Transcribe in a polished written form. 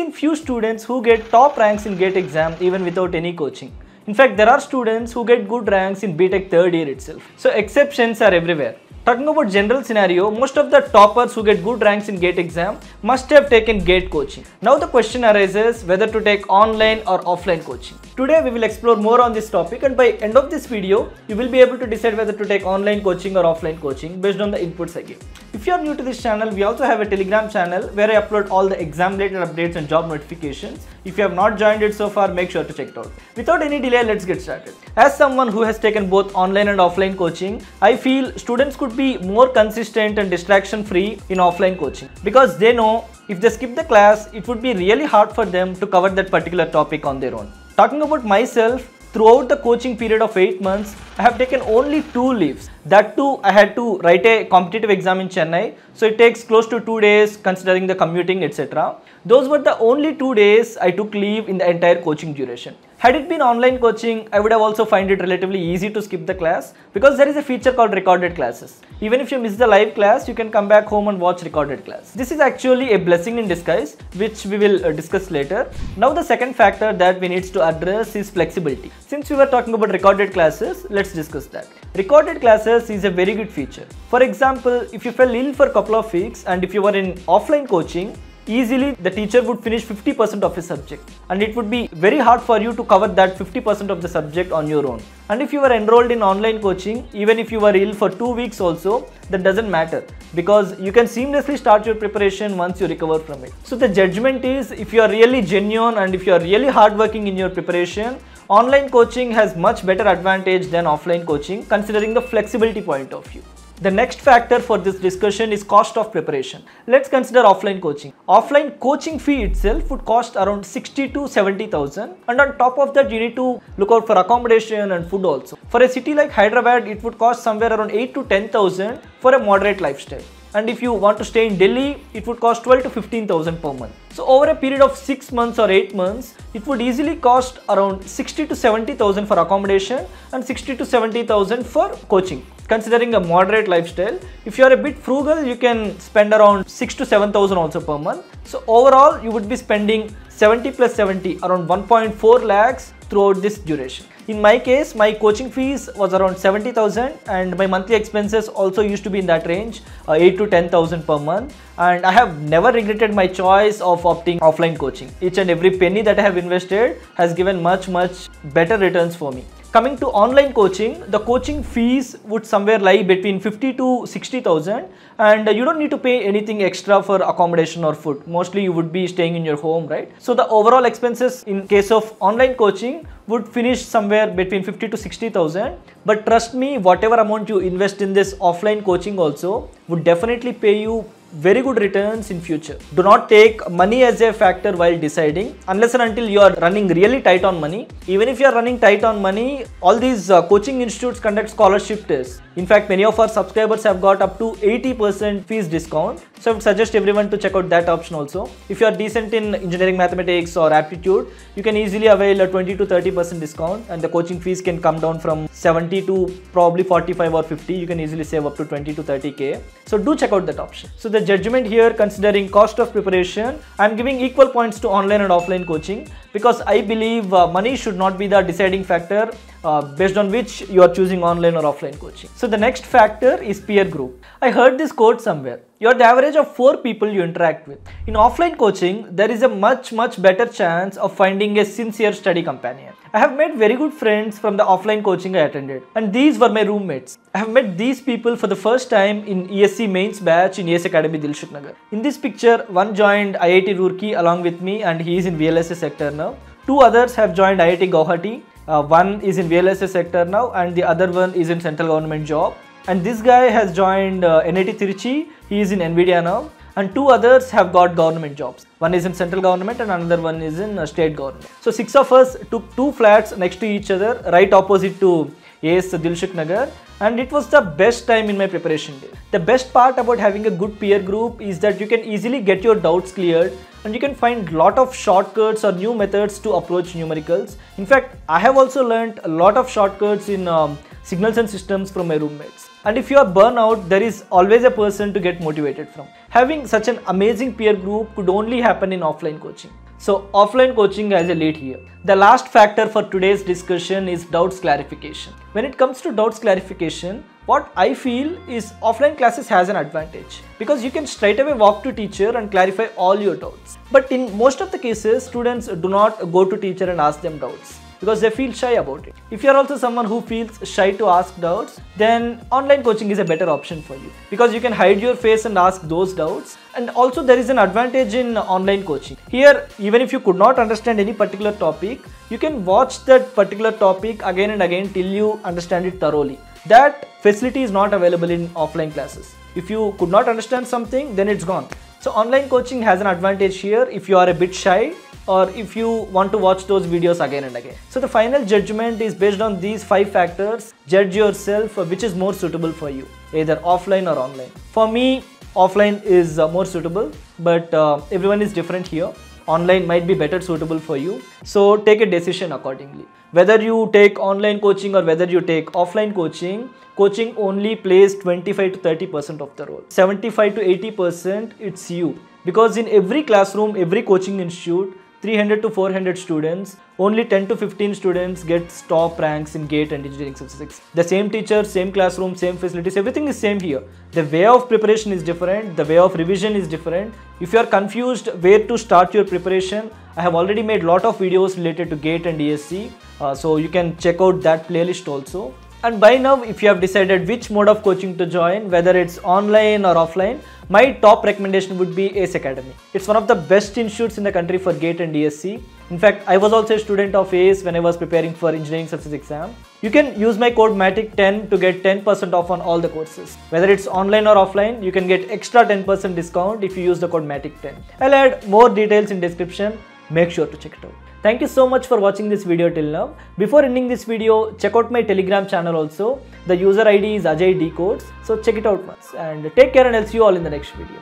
seen few students who get top ranks in GATE exam even without any coaching. In fact, there are students who get good ranks in B.Tech 3rd year itself. So exceptions are everywhere. Talking about general scenario, most of the toppers who get good ranks in GATE exam must have taken GATE coaching. Now the question arises whether to take online or offline coaching. Today we will explore more on this topic, and by end of this video, you will be able to decide whether to take online coaching or offline coaching based on the inputs I give. If you are new to this channel, we also have a Telegram channel where I upload all the exam related updates and job notifications. If you have not joined it so far, make sure to check it out. Without any delay, let's get started. As someone who has taken both online and offline coaching, I feel students could be more consistent and distraction free in offline coaching, because they know if they skip the class, it would be really hard for them to cover that particular topic on their own. Talking about myself, throughout the coaching period of 8 months, I have taken only 2 leaves. That too, I had to write a competitive exam in Chennai, so it takes close to 2 days considering the commuting, etc. Those were the only 2 days I took leave in the entire coaching duration. Had it been online coaching, I would have also found it relatively easy to skip the class, because there is a feature called recorded classes. Even if you miss the live class, you can come back home and watch recorded class. This is actually a blessing in disguise, which we will discuss later. Now the second factor that we need to address is flexibility. Since we were talking about recorded classes, let's discuss that. Recorded classes is a very good feature. For example, if you fell ill for a couple of weeks and if you were in offline coaching, easily the teacher would finish 50% of his subject, and it would be very hard for you to cover that 50% of the subject on your own. And if you were enrolled in online coaching, even if you were ill for 2 weeks also, that doesn't matter, because you can seamlessly start your preparation once you recover from it. So the judgment is, if you are really genuine and if you are really hardworking in your preparation, online coaching has much better advantage than offline coaching, considering the flexibility point of view. The next factor for this discussion is cost of preparation. Let's consider offline coaching. Offline coaching fee itself would cost around 60 to 70,000, and on top of that you need to look out for accommodation and food also. For a city like Hyderabad, it would cost somewhere around 8 to 10,000 for a moderate lifestyle. And if you want to stay in Delhi, it would cost 12 to 15,000 per month. So over a period of 6 months or 8 months, it would easily cost around 60 to 70,000 for accommodation and 60 to 70,000 for coaching. Considering a moderate lifestyle, if you are a bit frugal, you can spend around 6 to 7,000 also per month. So overall, you would be spending 70 plus 70, around 1.4 lakhs throughout this duration. In my case, my coaching fees was around 70,000, and my monthly expenses also used to be in that range, 8 to 10,000 per month. And I have never regretted my choice of opting offline coaching. Each and every penny that I have invested has given much better returns for me. Coming to online coaching, the coaching fees would somewhere lie between 50 to 60,000, and you don't need to pay anything extra for accommodation or food. Mostly you would be staying in your home, right? So the overall expenses in case of online coaching would finish somewhere between 50 to 60,000. But trust me, whatever amount you invest in this offline coaching also would definitely pay you very good returns in future. Do not take money as a factor while deciding, unless and until you are running really tight on money. Even if you are running tight on money, all these coaching institutes conduct scholarship tests. In fact, many of our subscribers have got up to 80% fees discount. So I would suggest everyone to check out that option also. If you are decent in engineering, mathematics or aptitude, you can easily avail a 20 to 30% discount, and the coaching fees can come down from 70 to probably 45 or 50. You can easily save up to 20 to 30k. So do check out that option. So the judgment here, considering cost of preparation, I'm giving equal points to online and offline coaching, because I believe money should not be the deciding factor based on which you are choosing online or offline coaching. So the next factor is peer group. I heard this quote somewhere: you're the average of 4 people you interact with. In offline coaching, there is a much better chance of finding a sincere study companion. I have made very good friends from the offline coaching I attended, and these were my roommates. I have met these people for the first time in ESC mains batch in ACE Academy, Dilsukhnagar. In this picture, one joined IIT Roorkee along with me, and he is in VLSA sector now. 2 others have joined IIT Gauhati. One is in VLSA sector now, and the other one is in central government job. And this guy has joined NIT Tirichi. He is in NVIDIA now. And 2 others have got government jobs. One is in central government and another one is in state government. So 6 of us took 2 flats next to each other, right opposite to ACE Dilsukhnagar, and it was the best time in my preparation day. The best part about having a good peer group is that you can easily get your doubts cleared, and you can find lot of shortcuts or new methods to approach numericals. In fact, I have also learnt a lot of shortcuts in signals and systems from my roommates. And if you are burnout, there is always a person to get motivated from. Having such an amazing peer group could only happen in offline coaching. So offline coaching has a lead here. The last factor for today's discussion is doubts clarification. When it comes to doubts clarification, what I feel is offline classes has an advantage because you can straight away walk to teacher and clarify all your doubts. But in most of the cases, students do not go to teacher and ask them doubts because they feel shy about it. If you are also someone who feels shy to ask doubts, then online coaching is a better option for you because you can hide your face and ask those doubts. And also there is an advantage in online coaching. Here, even if you could not understand any particular topic, you can watch that particular topic again and again till you understand it thoroughly. That facility is not available in offline classes. If you could not understand something, then it's gone. So online coaching has an advantage here if you are a bit shy or if you want to watch those videos again and again. So the final judgment is based on these 5 factors. Judge yourself which is more suitable for you, either offline or online. For me, offline is more suitable, but everyone is different here. Online might be better suitable for you. So take a decision accordingly. Whether you take online coaching or whether you take offline coaching, coaching only plays 25 to 30% of the role. 75 to 80% it's you. Because in every classroom, every coaching institute, 300 to 400 students, only 10 to 15 students get top ranks in GATE and engineering civil physics. The same teacher, same classroom, same facilities, everything is same here. The way of preparation is different, the way of revision is different. If you are confused where to start your preparation, I have already made lot of videos related to GATE and ESC, so you can check out that playlist also. And by now, if you have decided which mode of coaching to join, whether it's online or offline, my top recommendation would be ACE Academy. It's one of the best institutes in the country for GATE and ESC. In fact, I was also a student of ACE when I was preparing for engineering services exam. You can use my code MATIC10 to get 10% off on all the courses. Whether it's online or offline, you can get extra 10% discount if you use the code MATIC10. I'll add more details in description. Make sure to check it out. Thank you so much for watching this video till now. Before ending this video, check out my Telegram channel also. The user ID is Ajay Decodes. So check it out once. And take care and I'll see you all in the next video.